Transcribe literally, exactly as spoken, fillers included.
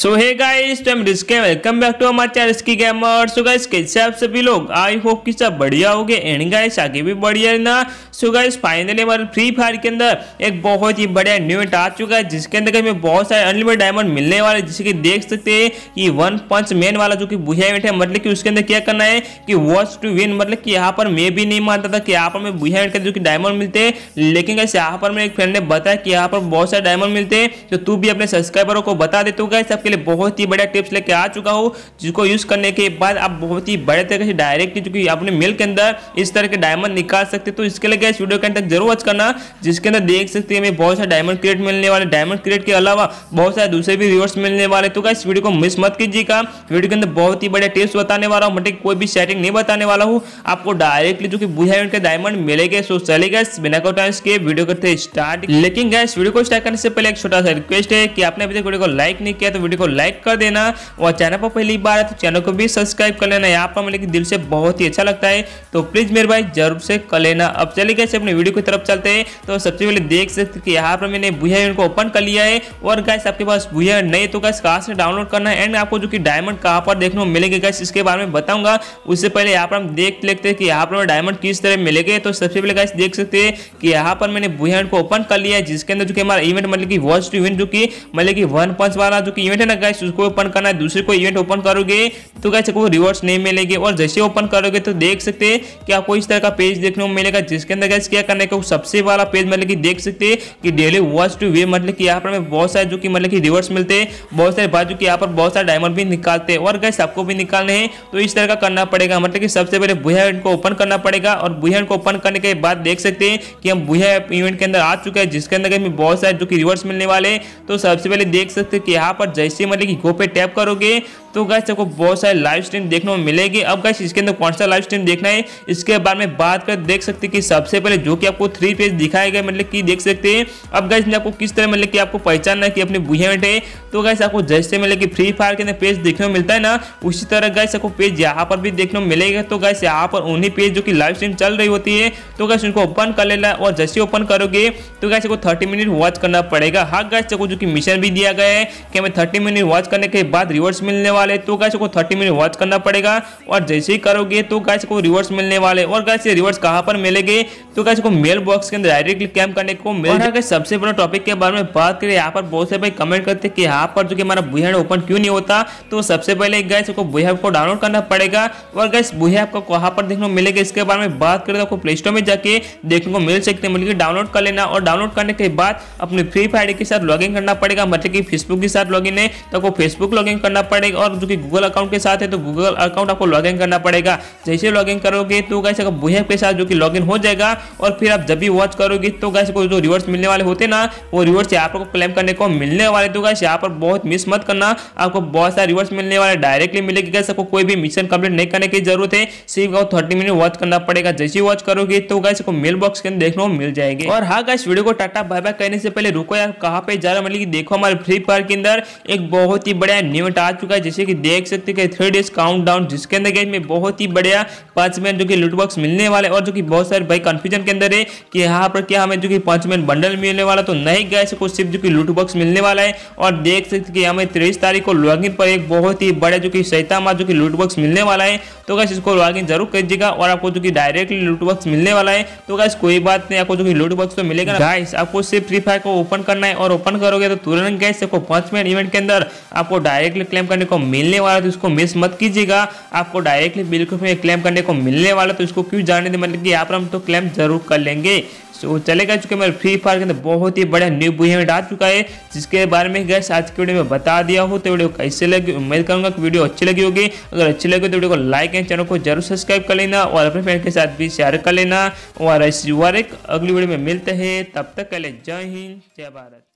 So hey guys, welcome back to हमारे channel की gamer. So guys, कैसे आप सभी लोग? आई होप कि सब बढ़िया हो गए एंड गाइस आगे भी बढ़िया ना। सो गाइस, फाइनली हमारे फ्री फायर के अंदर एक बहुत ही बढ़िया न्यू इवेंट आ चुका है, जिसके अंदर हमें बहुत सारे अनलिमिटेड डायमंड मिलने वाले हैं, जिसके देख सकते हैं कि वन पंच मैन वाला जो कि बुढ़िया इवेंट है, मतलब कि उसके अंदर क्या करना है कि वॉच टू विन। मतलब कि यहाँ पर मैं भी नहीं मानता था कि यहाँ पर मैं बुढ़िया इवेंट के जो कि डायमंड मिलते हैं, लेकिन गाइस यहाँ पर मेरे एक फ्रेंड ने बताया कि यहाँ पर बहुत सारे डायमंड मिलते हैं, तो तू भी अपने सब्सक्राइबरों को बता दे। तो गाइस के लिए बहुत ही बड़ा टिप्स लेके आ चुका हूं, जिसको यूज करने के बाद आप बहुत ही बड़े तरीके से डायरेक्ट क्योंकि अपने मिल के अंदर इस तरह के डायमंड निकाल सकते हैं। तो इसके लिए गाइस वीडियो के अंत तक जरूर वॉच करना, जिसके अंदर देख सकते हैं बहुत सारे डायमंड क्रेट मिलने वाले। डायमंड क्रेट के अलावा बहुत सारे दूसरे भी रिवॉर्ड्स मिलने वाले, तो गाइस वीडियो को मिस मत कीजिएगा। वीडियो के अंदर बहुत ही बड़े टिप्स बताने वाला हूं, मतलब कोई भी सेटिंग नहीं बताने वाला हूं, आपको डायरेक्टली जो कि बुढ़िया इवेंट के डायमंड मिलेंगे। सो चलिए गाइस, बिना कोई टाइम के वीडियो करते स्टार्ट। लेकिन गाइस वीडियो को स्टार्ट करने से पहले एक छोटा सा रिक्वेस्ट है कि आपने अभी तक वीडियो को लाइक नहीं किया तो वीडियो को लाइक कर देना, और चैनल पर पहली बार है तो चैनल को भी सब्सक्राइब कर लेना। यहाँ पर मतलब दिल से बहुत ही अच्छा लगता है, तो प्लीज मेरे भाई जरूर से कर लेना। अब चलिए गाइस अपने वीडियो की तरफ चलते हैं। तो सबसे पहले देख सकते हैं कि यहाँ पर मैंने बुढ़िया इवेंट को ओपन कर लिया है, और गाइस आपके पास बुढ़िया इवेंट नहीं तो गाइस कहाँ से डाउनलोड करना है एंड आपको जो कि डायमंड कहाँ पर देखने को मिलेंगे गाइस, इसके बारे में बताऊंगा। उससे पहले यहाँ पर हम देख लेते हैं कि यहाँ पर डायमंड किस तरह मिलेंगे। तो सबसे पहले गाइस देख सकते हैं कि यहाँ पर मैंने बुढ़िया इवेंट को ओपन कर लिया है, जिसके अंदर जो कि हमारा इवेंट मतलब कि वॉच टू इवेंट जो कि मतलब कि वन पंच वाला जो कि इवेंट है ना गाइस, उसको ओपन करना है। दूसरे को इवेंट ओपन करोगे तो गाइस आपको रिवॉर्ड्स नहीं मिलेंगे, और जैसे ओपन करोगे तो देख सकते हैं कि आपको इस तरह का पेज देखने को मिलेगा, जिसके अंदर गाइस क्या करना है कि सबसे वाला पेज मतलब कि देख सकते हैं कि डेली वॉच टू वे, मतलब कि यहाँ पर बहुत सारे जो कि मतलब कि रिवॉर्ड्स मिलते हैं, बहुत सारे बाजू के यहाँ पर बहुत सारे डायमंड भी निकालते हैं, और गाइस आपको भी निकालने हैं। तो इस तरह का करना पड़ेगा, मतलब कि सबसे पहले बुढ़िया इवेंट को ओपन करना पड़ेगा, और बुढ़िया इवेंट को ओपन करने के बाद देख सकते हैं कि हम बुढ़िया इवेंट के अंदर आ चुके हैं, जिसके अंदर बहुत सारे जो कि रिवॉर्ड्स मिलने वाले हैं। तो सबसे पहले देख सकते हैं कि यहाँ पर जैसे मतलब कि गो पे टैप करोगे तो गाइस आपको बहुत सारे लाइव स्ट्रीम देखने को मिलेगी। अब गाइस इसके अंदर कौन सा लाइव स्ट्रीम देखना है इसके बारे में बात कर देख सकते हैं कि सबसे पहले जो कि आपको थ्री पेज दिखाया गया, मतलब कि देख सकते हैं। अब गाइस ने आपको किस तरह मतलब कि आपको पहचानना है कि अपने बुढ़िया इवेंट है, तो गाइस आपको जैसे मतलब कि फ्री फायर के अंदर पेज देखने को मिलता है ना, उसी तरह गाइस आपको पेज यहाँ पर भी देखने को मिलेगा। तो गाइस यहाँ पर उन्हीं पेज जो कि लाइव स्ट्रीम चल रही होती है, तो गाइस उनको ओपन कर लेना, और जैसे ओपन करोगे तो गाइस आपको थर्टी मिनट वॉच करना पड़ेगा। हाँ गाइस आपको जो कि मिशन भी दिया गया है कि हमें थर्टी मिनट वॉच करने के बाद रिवॉर्ड्स मिलने वाले, तो गाइस को थर्टी मिनट वॉच करना पड़ेगा, और जैसे ही करोगे तो गाइस को रिवॉर्ड्स मिलने वाले। और गाइस ये रिवॉर्ड्स कहां पर मिलेंगे तो गाइस को मेल बॉक्स के अंदर डायरेक्टली क्लेम करने को मिलेगा। गाइस सबसे बड़ा टॉपिक के बारे में बात करें, यहाँ पर बहुत से भाई कमेंट करते हैं कि यहाँ पर जो कि हमारा बुढ़िया इवेंट ओपन क्यों नहीं होता। तो सबसे पहले गाइस को बुढ़िया ऐप को डाउनलोड करना पड़ेगा, और गाइस बुढ़िया ऐप को कहां पर देखने को मिलेगा इसके बारे में बात करें तो आपको प्ले स्टोर में जाके देखने को मिल सकते हैं, मतलब डाउनलोड कर लेना। और डाउनलोड करने के बाद अपने फ्री फायर के साथ लॉगिन करना पड़ेगा, मतलब कि फेसबुक के साथ लॉगिन है तो आपको फेसबुक लॉगिन करना पड़ेगा, और जो कि गूगल अकाउंट के साथ है तो गूगल अकाउंट आपको लॉगिन करना पड़ेगा। जैसे लॉगिन करोगे तो गाइस आपका बुढ़िया ऐप के साथ जो कि लॉगिन हो जाएगा, और फिर आप जब भी वॉच करोगे तो गाइस को जो रिवॉर्ड्स मिलने वाले होते ना, वो रिवॉर्ड्स यहाँ पर क्लेम करने को मिलने वाले। तो गाइस यहाँ पर बहुत मिस मत करना, आपको बहुत सारे रिवॉर्ड्स मिलने वाले डायरेक्टली मिलेगी। गाइस आपको कोई भी मिशन कंप्लीट नहीं करने की जरूरत है, सिर्फ आपको थर्टी मिनट वॉच करना पड़ेगा। जैसे वॉच करोगे तो गाइस आपको मेल बॉक्स के अंदर देखने को मिल जाएंगे। और हाँ गाइस, वीडियो को टाटा बाय बाय कहने से पहले रुको यार, कहाँ पे जा रहा है, मतलब कि देखो हमारे फ्री फायर के अंदर एक बहुत ही बड़ा न्यू इवेंट आ चुका है, जैसे कि देख सकते हैं थ्री डेज काउंटडाउन, जिसके अंदर गाइस में बहुत ही बढ़िया पांच मिनट जो कि लूट बॉक्स मिलने वाले, और जो कि बहुत सारे भाई कंफ्यूजन के अंदर है कि यहाँ पर क्या हमें जो कि पांच मिनट बंडल मिलने वाला, तो नहीं गाइस को सिर्फ जो कि लूट बॉक्स मिलने वाला है। और देख सकते कि हमें तेईस तारीख को लॉगिन पर एक बहुत ही बड़ा जो कि सैतामा जो कि लूट बॉक्स मिलने वाला है, तो गाइस इसको लॉगिन जरूर कीजिएगा, और आपको जो कि डायरेक्टली लूट बॉक्स मिलने वाला है। तो गाइस कोई बात नहीं, आपको जो कि लूट बॉक्स तो मिलेगा। गाइस आपको सिर्फ फ्री फायर को ओपन करना है, और ओपन करोगे तो तुरंत गाइस आपको पांच मिनट इवेंट के अंदर आपको डायरेक्टली क्लेम करने को मिलने वाला, तो इसको मिस मत कीजिएगा। आपको डायरेक्टली बिल्कुल में क्लेम करने को मिलने वाला, तो इसको क्यों जाने दे, मतलब कि यहाँ पर हम तो क्लेम जरूर कर लेंगे। तो चलेगा चुके मेरे फ्री फायर के अंदर बहुत ही बड़ा न्यू बुढ़िया इवेंट आ चुका है, जिसके बारे में गाइस आज की वीडियो में बता दिया हूँ। तो वीडियो कैसे लगी, उम्मीद करूंगा कि वीडियो अच्छी लगी होगी। अगर अच्छी लगी तो वीडियो को लाइक एंड चैनल को जरूर सब्सक्राइब कर लेना, और अपने फ्रेंड के साथ भी शेयर कर लेना। और ऐसी अगली वीडियो में मिलते हैं, तब तक के लिए जय हिंद जय भारत।